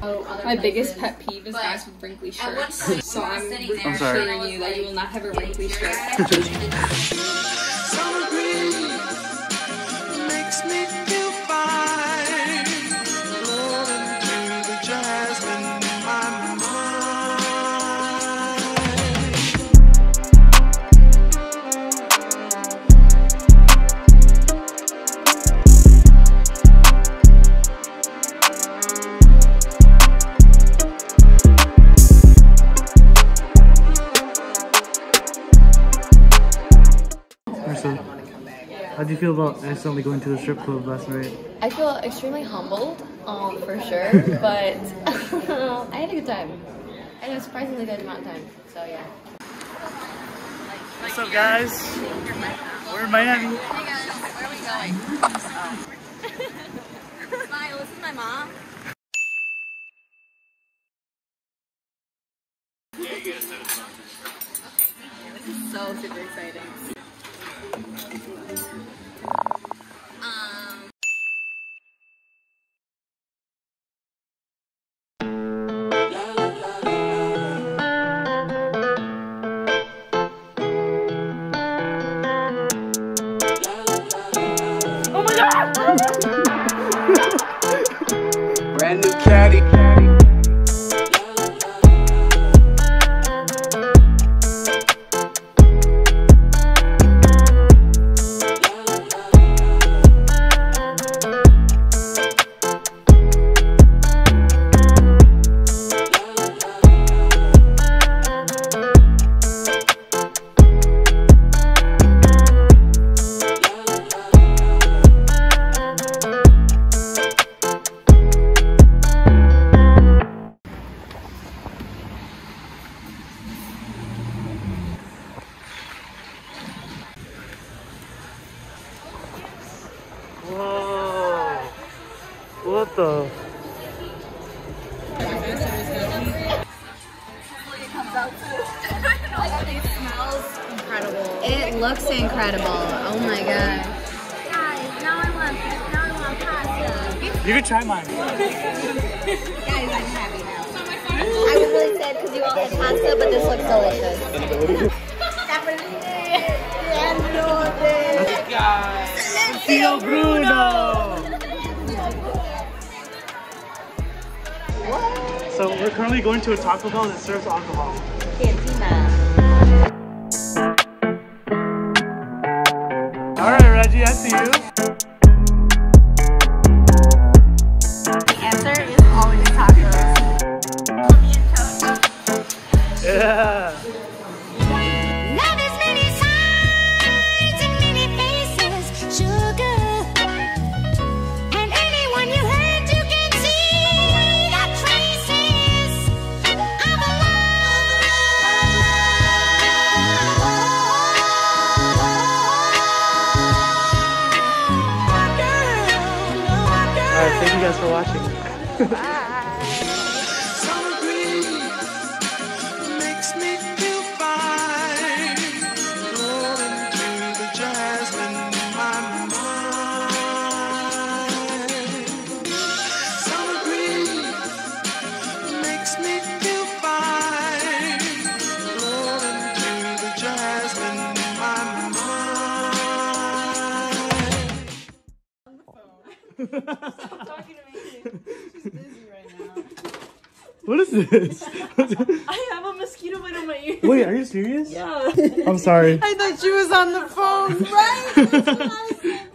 My biggest pet peeve is guys with wrinkly shirts. So I'm reassuring you that you will not have a wrinkly shirt. How do you feel about accidentally going to the strip club last night? I feel extremely humbled, for sure, but I had a good time. I had a surprisingly good amount of time, so yeah. What's up, guys? We're in Miami. Hey guys, where are we going? Smile, this is my mom. Yeah, you gotta set us up. Okay, thank you. This is so super exciting. Brand new caddy. What the? It smells incredible. It looks incredible. Oh my god. Guys, now I want pasta. You can try mine. Guys, I'm happy now. I was really sad because you all had pasta, but this looks delicious. Guys, Tio Bruno! What? So we're currently going to a Taco Bell that serves alcohol. Cantina. Alright, Reggie, I see you. The answer is always tacos. Yeah. Thank you guys for watching. Bye. Stop talking to me. She's busy right now. What is this? I have a mosquito bite on my ear. Wait, are you serious? Yeah. I'm sorry. I thought she was on the phone, right? That's what I was saying.